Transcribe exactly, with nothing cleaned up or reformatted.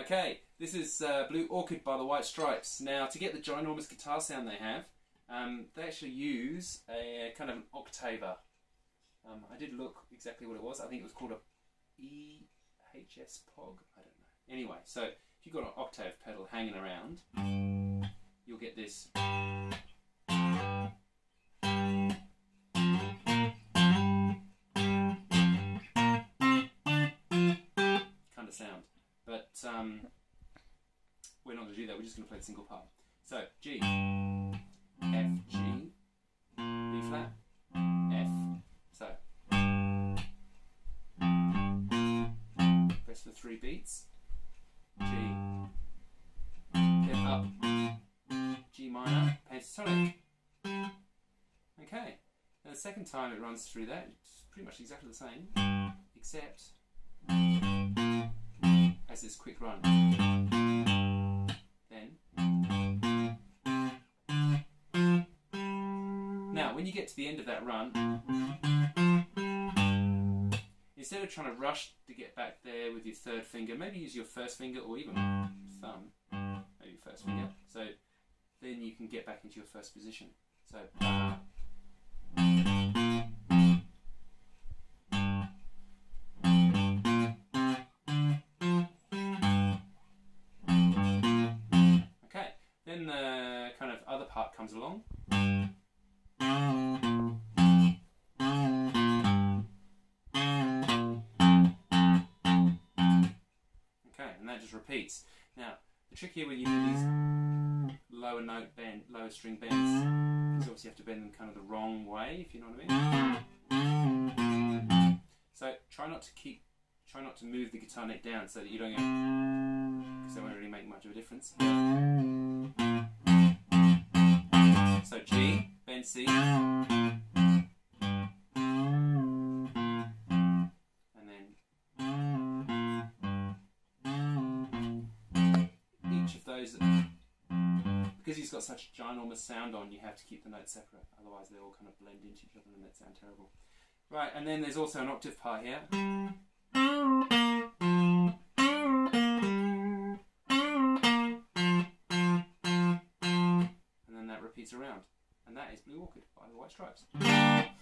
Okay, this is uh, Blue Orchid by the White Stripes. Now, to get the ginormous guitar sound they have, um, they actually use a kind of an octaver. Um, I did look exactly what it was. I think it was called a E H S Pog. I don't know. Anyway, so if you've got an octave pedal hanging around, you'll get this. Kind of sound. But um, we're not going to do that, we're just going to play the single part. So, G, F, G, B flat, F. So, press for three beats, G, get up, G minor, pentatonic. Okay, and the second time it runs through that, it's pretty much exactly the same, except as this quick run. Then. Now, when you get to the end of that run, instead of trying to rush to get back there with your third finger, maybe use your first finger or even thumb, maybe first finger, so then you can get back into your first position. So. Then the kind of other part comes along. Okay, and that just repeats. Now, the trick here when you do these lower note bend, lower string bends, is obviously you have to bend them kind of the wrong way, if you know what I mean. So try not to keep, try not to move the guitar neck down so that you don't go, because that won't really make much of a difference. So G, bend C, and then each of those, because he's got such ginormous sound on, you have to keep the notes separate, otherwise they all kind of blend into each other and that sound terrible. Right, and then there's also an octave part here. And then that repeats around, and that is Blue Orchid by the White Stripes.